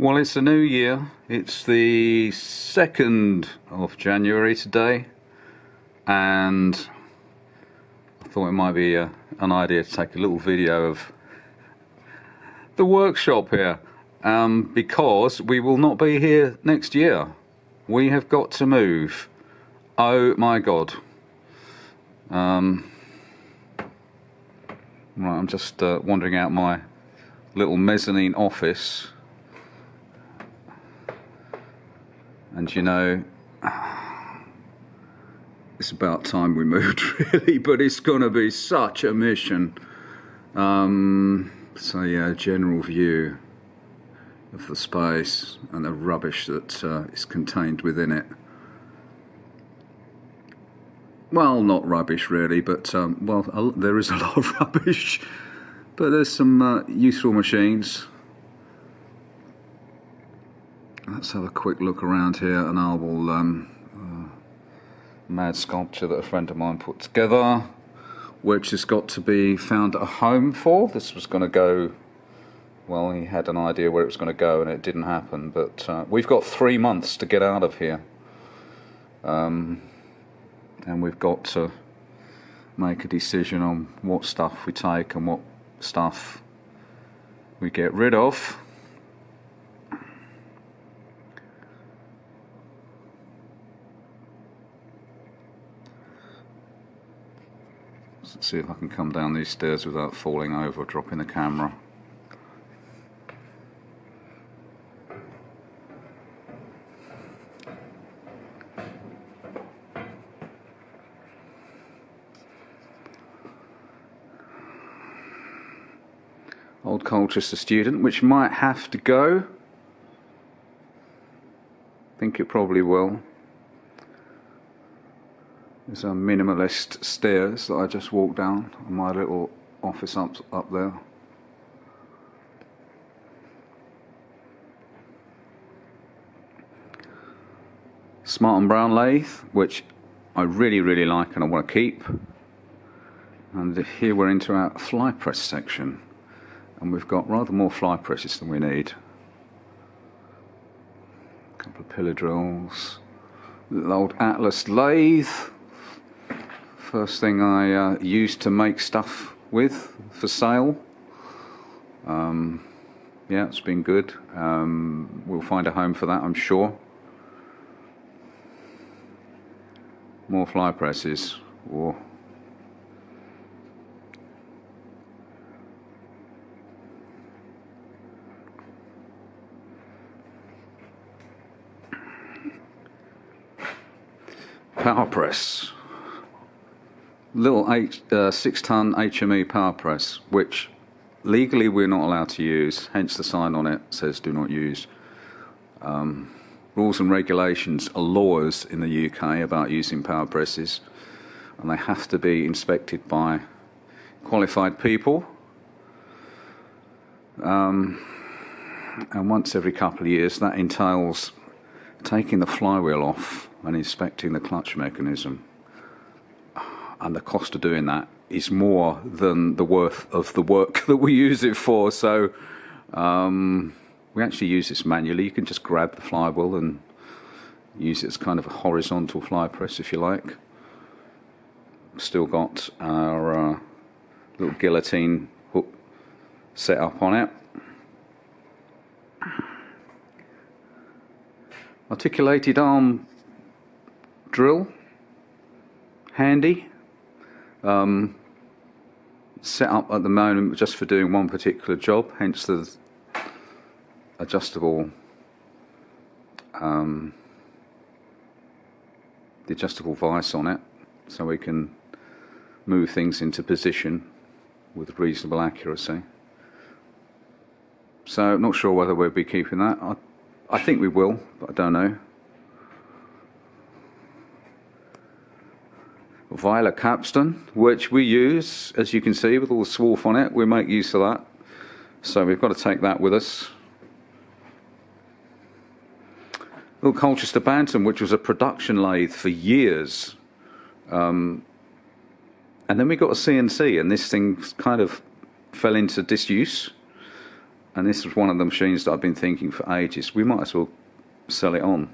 Well, it's a new year. It's the 2nd of January today, and I thought it might be an idea to take a little video of the workshop here, because we will not be here next year. We have got to move. Oh my god. Right, I'm just wandering out my little mezzanine office. And you know, it's about time we moved, really, but it's going to be such a mission. So yeah, general view of the space and the rubbish that is contained within it. Well, not rubbish really, but well, there is a lot of rubbish, but there's some useful machines. Let's have a quick look around here, and I will mad sculpture that a friend of mine put together, which has got to be found a home for. This was going to go, well, he had an idea where it was going to go and it didn't happen, but we've got 3 months to get out of here, and we've got to make a decision on what stuff we take and what stuff we get rid of. Let's see if I can come down these stairs without falling over or dropping the camera. Old Colchester Student, which might have to go. I think it probably will. There's a minimalist stairs that I just walked down, and my little office up there. Smart and Brown lathe, which I really, really like and I want to keep. And here we're into our fly press section, and we've got rather more fly presses than we need. A couple of pillar drills. Little old Atlas lathe. First thing I used to make stuff with for sale. Yeah, it's been good. We'll find a home for that, I'm sure. More fly presses. Whoa. Power press. Little 6-ton HME power press, which legally we're not allowed to use, hence the sign on it says do not use. Rules and regulations are laws in the UK about using power presses, and they have to be inspected by qualified people, and once every couple of years. That entails taking the flywheel off and inspecting the clutch mechanism. And the cost of doing that is more than the worth of the work that we use it for. So we actually use this manually. You can just grab the flywheel and use it as kind of a horizontal fly press, if you like. Still got our little guillotine hook set up on it. Articulated arm drill, handy. Set up at the moment just for doing one particular job, hence the adjustable vice on it, so we can move things into position with reasonable accuracy. So not sure whether we'll be keeping that. I think we will, but I don't know. Weiler Capstan, which we use, as you can see, with all the swarf on it. We make use of that, so we've got to take that with us. Little Colchester Bantam, which was a production lathe for years, and then we got a CNC, and this thing kind of fell into disuse, And this was one of the machines that I've been thinking for ages, we might as well sell it on.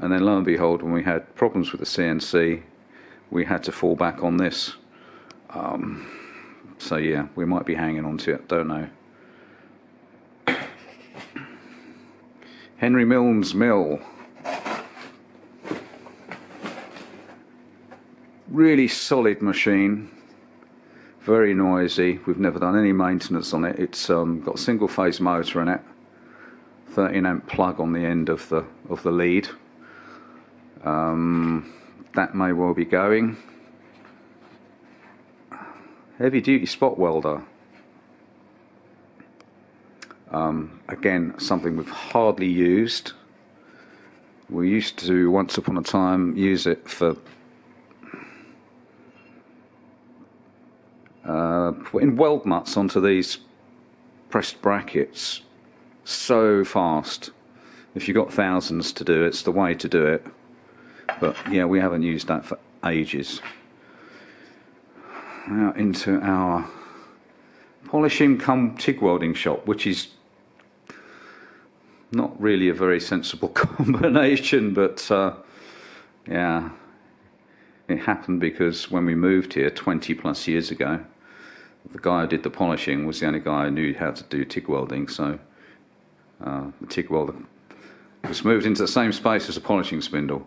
And then lo and behold, when we had problems with the CNC, we had to fall back on this. So yeah, we might be hanging on to it, don't know. Henry Milnes Mill. Really solid machine, very noisy. We've never done any maintenance on it. It's got a single phase motor in it, 13 amp plug on the end of the lead. That may well be going. Heavy duty spot welder. Again, something we've hardly used. We used to once upon a time use it for putting weld nuts onto these pressed brackets so fast. If you've got thousands to do, it's the way to do it. But yeah, we haven't used that for ages. Now into our polishing cum TIG welding shop, which is not really a very sensible combination, but yeah, it happened because when we moved here 20 plus years ago, the guy who did the polishing was the only guy who knew how to do TIG welding, so the TIG welder was moved into the same space as the polishing spindle.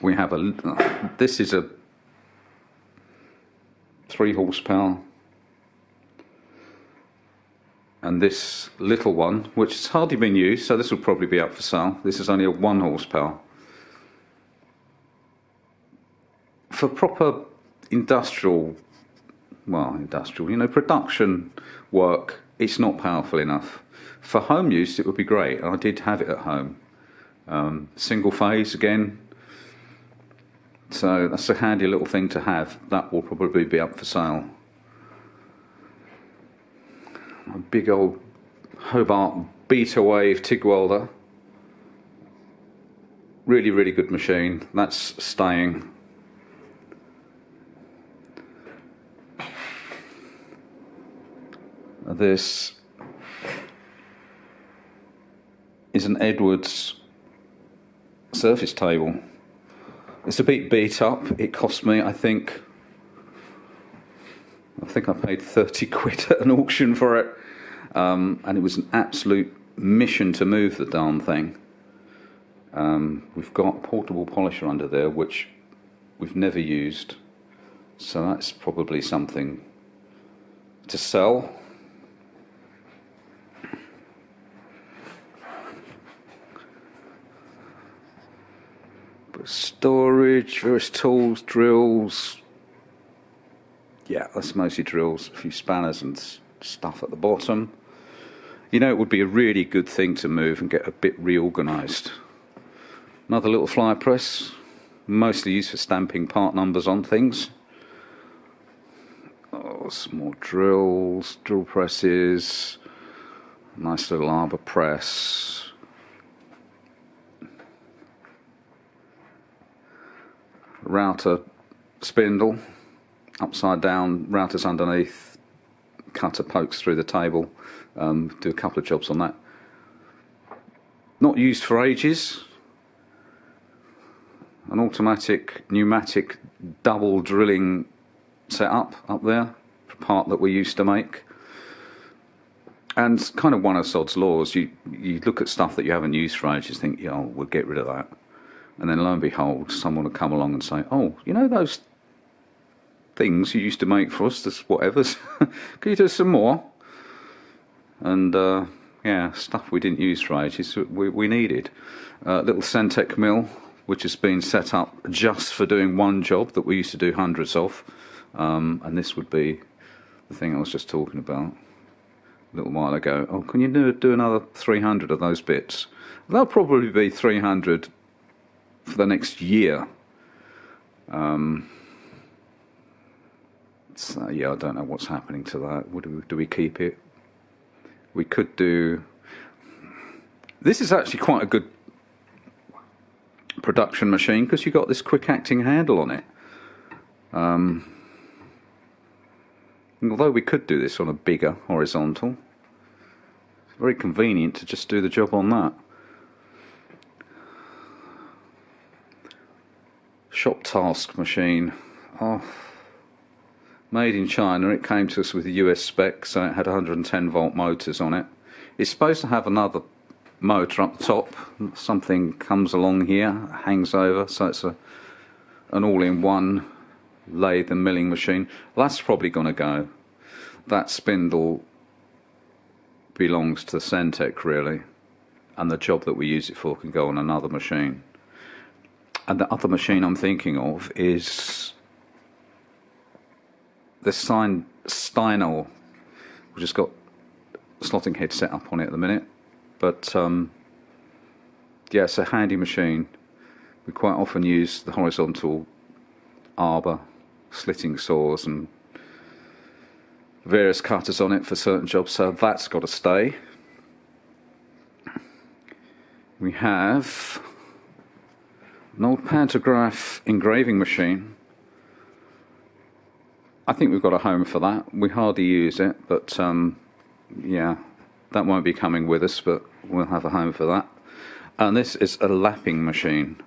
We have a, this is a 3 horsepower, and this little one, which has hardly been used, so this will probably be up for sale. This is only a 1 horsepower. For proper industrial, well, industrial, you know, production work, it's not powerful enough. For home use, it would be great. I did have it at home. Single phase again. So that's a handy little thing to have. That will probably be up for sale. A big old Hobart Beta Wave TIG welder. Really, really good machine. That's staying. This is an Edwards surface table. It's a bit beat up. It cost me, I think I paid 30 quid at an auction for it, and it was an absolute mission to move the darn thing. We've got a portable polisher under there, which we've never used, so that's probably something to sell. Storage, various tools, drills. Yeah, that's mostly drills. A few spanners and stuff at the bottom. You know, it would be a really good thing to move and get a bit reorganised. Another little fly press, mostly used for stamping part numbers on things. Oh, some more drills, drill presses. Nice little arbor press. Router spindle, upside down, routers underneath, cutter pokes through the table. Do a couple of jobs on that. Not used for ages. An automatic pneumatic double drilling setup up there, for part that we used to make. And kind of one of Sod's laws, you look at stuff that you haven't used for ages, think, oh, we'll get rid of that. And then lo and behold, someone will come along and say, oh, you know those things you used to make for us, this whatever's, can you do some more? And yeah, stuff we didn't use for ages, we needed. Little Centec mill, which has been set up just for doing one job that we used to do hundreds of. And this would be the thing I was just talking about a little while ago. Oh, can you do another 300 of those bits? That'll probably be 300 for the next year. So yeah, I don't know what's happening to that. Do we keep it? We could do. This is actually quite a good production machine because you've got this quick acting handle on it. And although we could do this on a bigger horizontal, it's very convenient to just do the job on that. Shop task machine. Oh, made in China. It came to us with the US spec, so it had 110 volt motors on it. It's supposed to have another motor up top. Something comes along here, hangs over, so it's an all-in-one lathe and milling machine. That's probably going to go. That spindle belongs to the Centec, really, and the job that we use it for can go on another machine. And the other machine I'm thinking of is the Steinel, which has got a slotting head set up on it at the minute. But yeah, it's a handy machine. We quite often use the horizontal arbor slitting saws and various cutters on it for certain jobs, so that's got to stay. We have an old pantograph engraving machine. I think we've got a home for that. We hardly use it, but yeah, that won't be coming with us, but we'll have a home for that. And this is a lapping machine.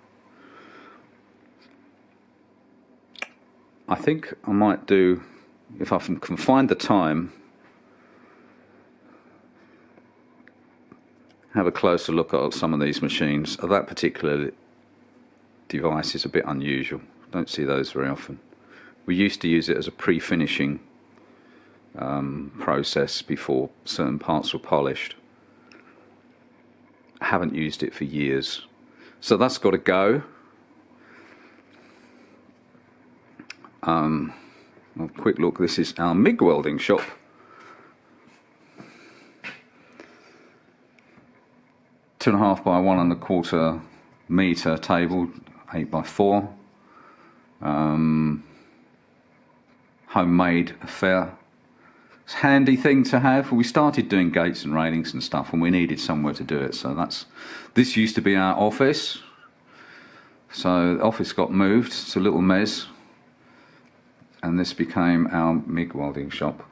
I think I might do, if I can find the time, have a closer look at some of these machines. That particular device is a bit unusual. Don't see those very often. We used to use it as a pre-finishing process before certain parts were polished. I haven't used it for years, so that's got to go. A quick look. This is our MIG welding shop. Two and a half by 1¼ metre table. 8 by 4, homemade affair. It's a handy thing to have. We started doing gates and railings and stuff, and we needed somewhere to do it. So that's, this used to be our office. So the office got moved. It's a little mess, and this became our MIG welding shop.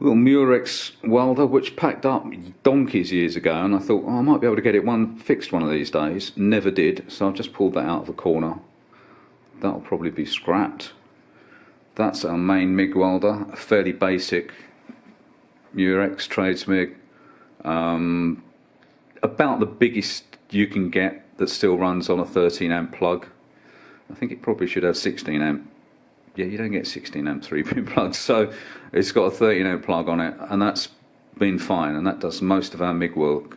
Little Murex welder, which packed up donkeys years ago, and I thought, oh, I might be able to get it fixed one of these days. Never did, so I've just pulled that out of the corner. That'll probably be scrapped. That's our main MIG welder, a fairly basic Murex trades MIG, about the biggest you can get that still runs on a 13 amp plug. I think it probably should have 16 amp. Yeah, you don't get 16 amp 3-pin plugs, so it's got a 13 amp plug on it, and that's been fine, and that does most of our MIG work.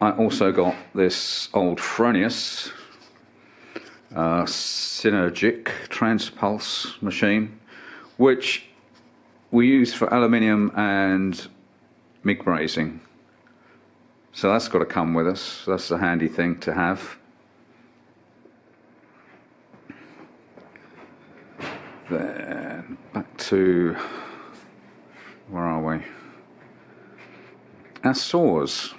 I also got this old Fronius Synergic Transpulse machine, which we use for aluminium and MIG brazing, so that's got to come with us. That's a handy thing to have. Then back to, where are we? Our saws.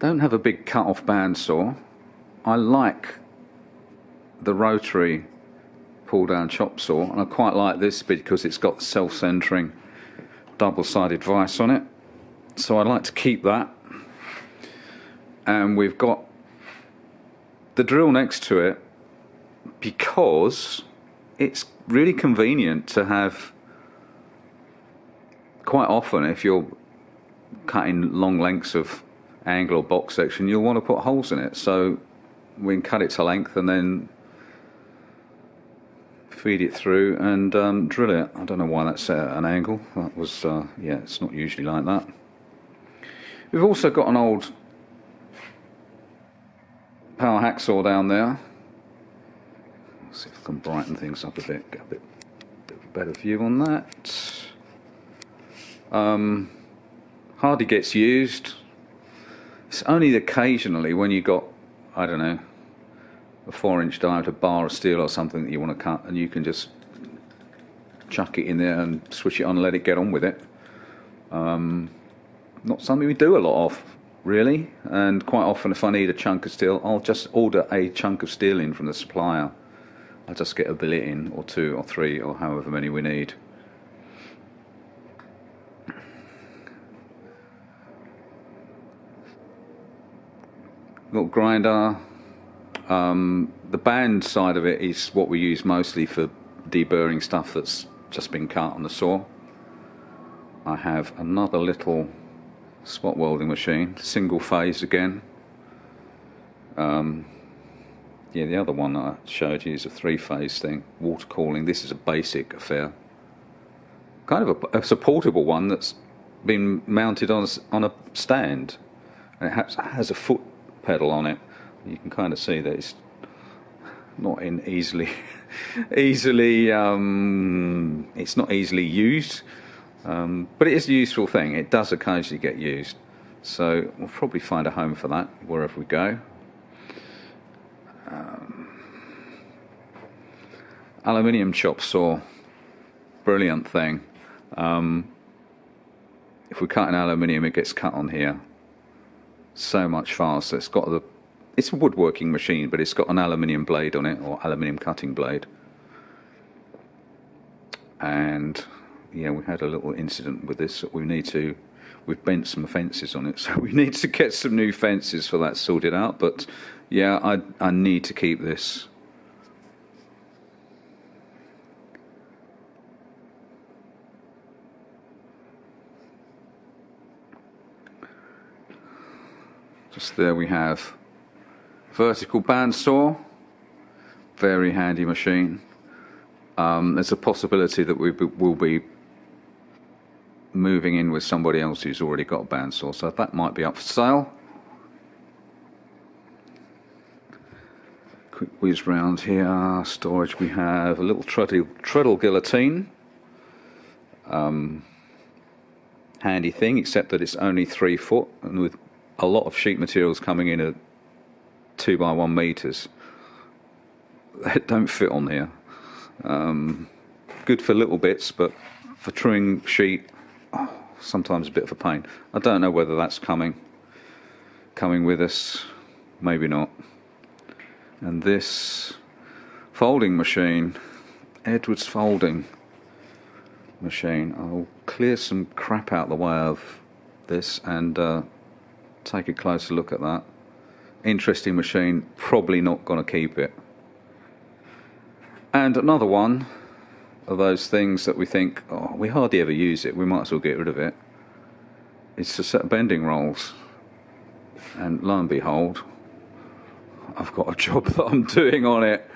Don't have a big cut off band saw. I like the rotary pull down chop saw, and I quite like this because it's got self centering double sided vice on it, so I like to keep that. And we've got the drill next to it, because it's really convenient to have. Quite often, if you're cutting long lengths of angle or box section, you'll want to put holes in it, so we can cut it to length and then feed it through and drill it. I don't know why that's at an angle. That was, yeah, it's not usually like that. We've also got an old power hacksaw down there. See if I can brighten things up a bit, get a bit of a better view on that. Hardly gets used. It's only occasionally when you've got, I don't know, a 4-inch diameter bar of steel or something that you want to cut, and you can just chuck it in there and switch it on and let it get on with it. not something we do a lot of, really. And quite often if I need a chunk of steel, I'll just order a chunk of steel in from the supplier. I'll just get a billet in, or two, or three, or however many we need. Little grinder. The band side of it is what we use mostly for deburring stuff that's just been cut on the saw. I have another little spot welding machine, single phase again. Yeah, the other one that I showed you is a three-phase thing, water cooling. This is a basic affair, kind of a supportable one that's been mounted on a stand, and it has a foot pedal on it. You can kind of see that it's not in it's not easily used, but it is a useful thing. It does occasionally get used, so we'll probably find a home for that wherever we go. Aluminium chop saw, brilliant thing. If we cut in aluminium, it gets cut on here so much faster. It's got it's a woodworking machine, but it's got an aluminium blade on it, or aluminium cutting blade. And yeah, we had a little incident with this. We've bent some fences on it, so we need to get some new fences for that sorted out. But yeah, I need to keep this. Just there we have vertical bandsaw, very handy machine. There's a possibility that we will be moving in with somebody else who's already got a bandsaw, so that might be up for sale. Quick whiz round here, storage. We have a little treadle guillotine, handy thing, except that it's only 3 foot, and with a lot of sheet materials coming in at 2 by 1 meters, they don't fit on here. Good for little bits, but for truing sheet, sometimes a bit of a pain. I don't know whether that's coming with us, maybe not. And this folding machine, Edwards folding machine, I'll clear some crap out the way of this and take a closer look at that. Interesting machine, probably not going to keep it. And another one of those things that we think, oh, we hardly ever use it, we might as well get rid of it. It's a set of bending rolls, and lo and behold, I've got a job that I'm doing on it.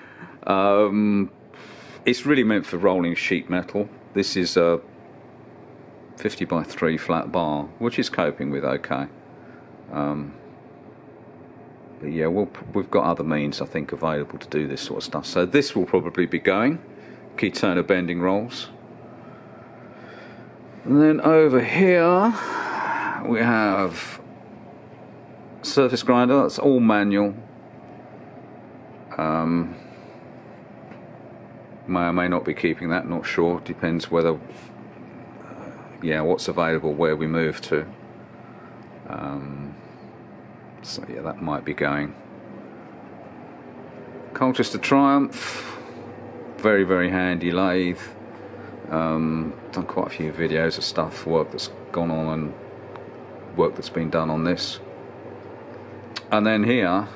It's really meant for rolling sheet metal. This is a 50 by 3 flat bar, which is coping with okay. But yeah, we've got other means, I think, available to do this sort of stuff. So this will probably be going. Keetona bending rolls. And then over here we have surface grinder. That's all manual. May or may not be keeping that, not sure. Depends whether, yeah, what's available where we move to. So yeah, that might be going. Colchester Triumph, very, very handy lathe. Done quite a few videos of stuff, work that's gone on and work that's been done on this. And then here,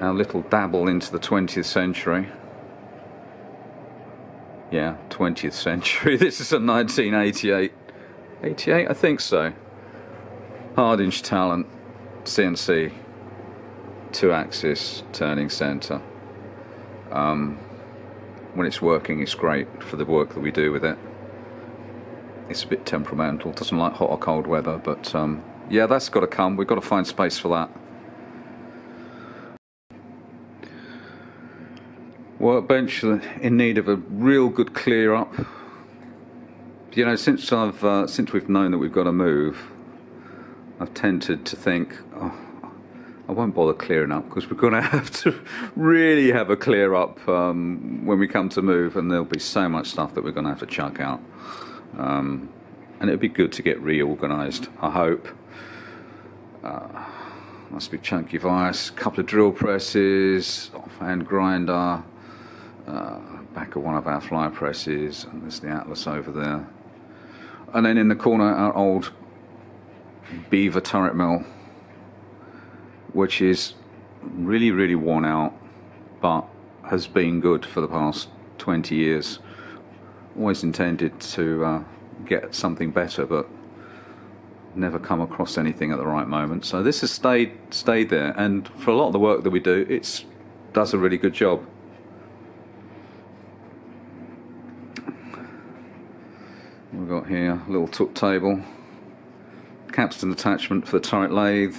our little dabble into the 20th century. Yeah, 20th century. This is a 1988. 88, I think so. Hard-inch Talent, CNC, 2-axis turning centre. When it's working, it's great for the work that we do with it. It's a bit temperamental, doesn't like hot or cold weather, but yeah, that's got to come. We've got to find space for that. Workbench in need of a real good clear-up. You know, since we've known that we've got to move, I've tended to think, oh, I won't bother clearing up because we're going to have to really have a clear up when we come to move, and there'll be so much stuff that we're going to have to chuck out. and it'd be good to get reorganised, I hope. Must be chunky vice, couple of drill presses, offhand grinder, back of one of our fly presses, and there's the Atlas over there. And then in the corner, our old Beaver turret mill, which is really, really worn out, but has been good for the past 20 years. Always intended to get something better, but never come across anything at the right moment. So this has stayed there, and for a lot of the work that we do, it does a really good job. We've got here a little tuck table, capstan attachment for the turret lathe.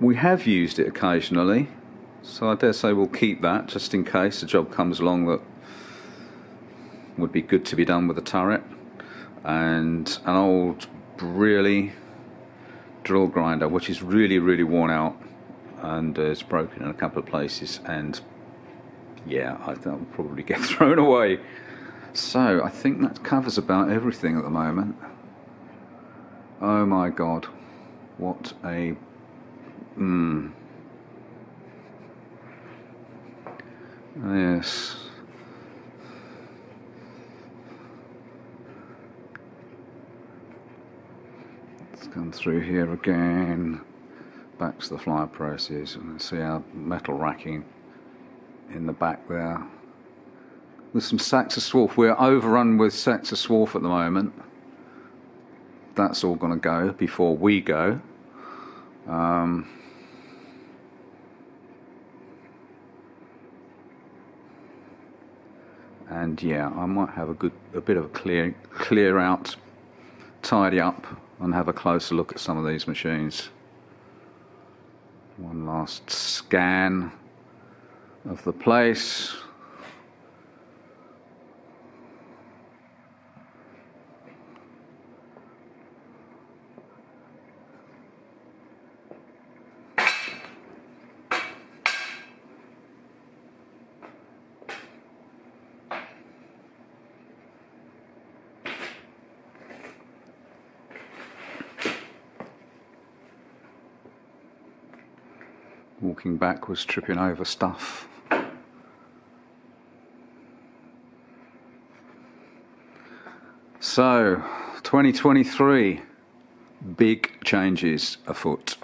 We have used it occasionally, so I dare say we'll keep that just in case a job comes along that would be good to be done with a turret. And an old Brierley drill grinder, which is really, really worn out, and it's broken in a couple of places, and yeah, I think that will probably get thrown away. So I think that covers about everything at the moment. Oh my god, what a Yes. Let's come through here again. Back to the fly presses, and see our metal racking in the back there. There's some sacks of swarf. We're overrun with sacks of swarf at the moment. That's all going to go before we go. And yeah, I might have a bit of a clear out, tidy up, and have a closer look at some of these machines. One last scan of the place. Walking backwards, tripping over stuff. So, 2023, big changes afoot.